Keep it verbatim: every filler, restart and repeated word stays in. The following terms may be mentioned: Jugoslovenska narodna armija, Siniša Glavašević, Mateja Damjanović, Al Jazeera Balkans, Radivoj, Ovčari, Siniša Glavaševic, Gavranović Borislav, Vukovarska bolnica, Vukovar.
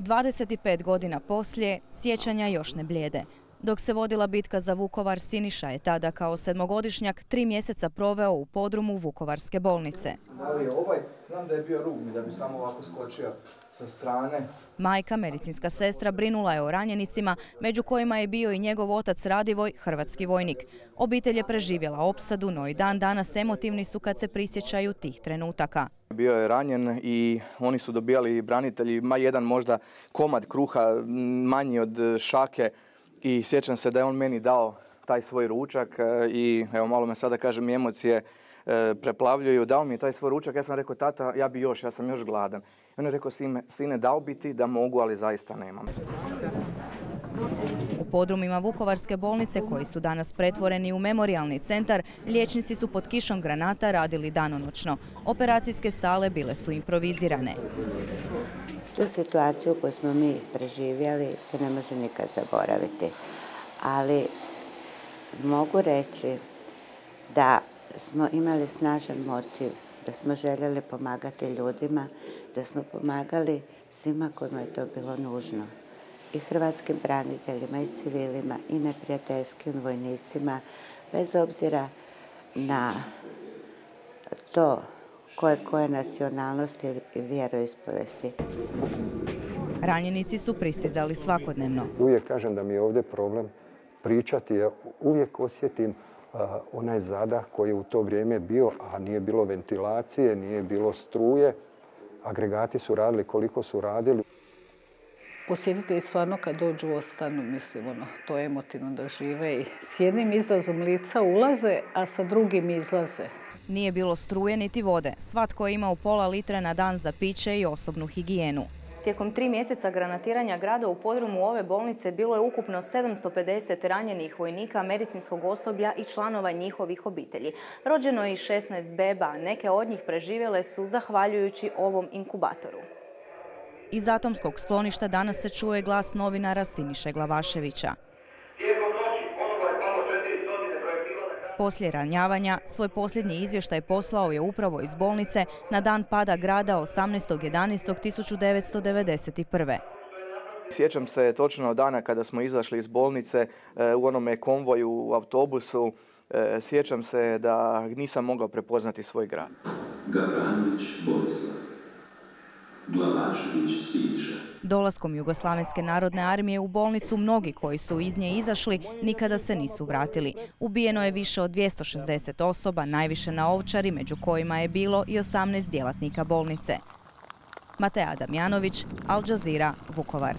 dvadeset i pet godina poslije sjećanja još ne blijede. Dok se vodila bitka za Vukovar, Siniša je tada kao sedmogodišnjak tri mjeseca proveo u podrumu Vukovarske bolnice. Znam da je bio rugmi, da bi samo ovako skočio sa strane. Majka, medicinska sestra, brinula je o ranjenicima, među kojima je bio i njegov otac Radivoj, hrvatski vojnik. Obitelj je preživjela opsadu, no i dan danas emotivni su kad se prisjećaju tih trenutaka. Bio je ranjen i oni su dobijali branitelji, ma jedan možda komad kruha, manji od šake. I sjećam se da je on meni dao taj svoj ručak i evo malo me sada kažem emocije preplavljuju, dao mi je taj svoj ručak, ja sam rekao tata ja bi još, ja sam još gladan. On je rekao sine dao bi ti da mogu, ali zaista nemam. U podrumima Vukovarske bolnice, koji su danas pretvoreni u memorijalni centar, liječnici su pod kišom granata radili danonoćno. Operacijske sale bile su improvizirane. Tu situaciju koju smo mi preživjeli se ne može nikad zaboraviti, ali mogu reći da smo imali snažan motiv, da smo željeli pomagati ljudima, da smo pomagali svima kojima je to bilo nužno. I hrvatskim braniteljima, i civilima, i neprijateljskim vojnicima, bez obzira na to koje koje nacionalnosti i vjeroispovesti. Ranjenici su pristizali svakodnevno. Uvijek kažem da mi je ovdje problem pričati, ja uvijek osjetim onaj zadah koji je u to vrijeme bio, a nije bilo ventilacije, nije bilo struje, agregati su radili koliko su radili. Posjetitelji stvarno kad dođu ostanu, mislim, ono, to je emotivno da žive i s jednim izrazom lica ulaze, a sa drugim izlaze. Nije bilo struje niti vode. Svatko je imao pola litre na dan za piće i osobnu higijenu. Tijekom tri mjeseca granatiranja grada u podrumu ove bolnice bilo je ukupno sedamsto pedeset ranjenih vojnika, medicinskog osoblja i članova njihovih obitelji. Rođeno je i šesnaest beba, neke od njih preživjele su zahvaljujući ovom inkubatoru. Iz atomskog skloništa danas se čuje glas novinara Siniše Glavaševića. Poslije ranjavanja, svoj posljednji izvještaj poslao je upravo iz bolnice na dan pada grada osamnaestog jedanaestog tisuću devetsto devedeset prve. Sjećam se točno dana kada smo izašli iz bolnice u onome konvoju u autobusu. Sjećam se da nisam mogao prepoznati svoj grad. Gavranović Borislav, Glavašević Siniša. Dolaskom Jugoslavenske narodne armije u bolnicu, mnogi koji su iz nje izašli nikada se nisu vratili. Ubijeno je više od dvjesto šezdeset osoba, najviše na Ovčari, među kojima je bilo i osamnaest djelatnika bolnice. Mateja Damjanović, Al Jazeera, Vukovar.